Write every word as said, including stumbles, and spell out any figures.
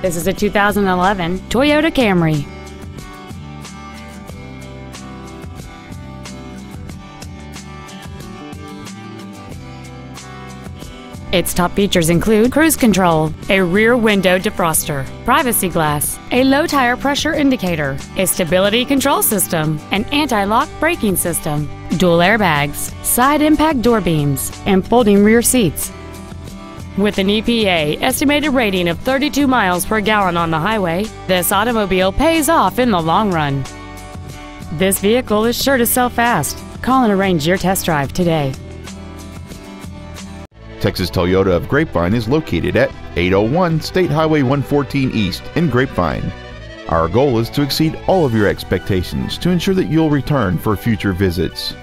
This is a two thousand eleven Toyota Camry. Its top features include cruise control, a rear window defroster, privacy glass, a low tire pressure indicator, a stability control system, an anti-lock braking system, dual airbags, side impact door beams, and folding rear seats. With an E P A estimated rating of thirty-two miles per gallon on the highway, this automobile pays off in the long run. This vehicle is sure to sell fast. Call and arrange your test drive today. Texas Toyota of Grapevine is located at eight oh one State Highway one fourteen East in Grapevine. Our goal is to exceed all of your expectations to ensure that you'll return for future visits.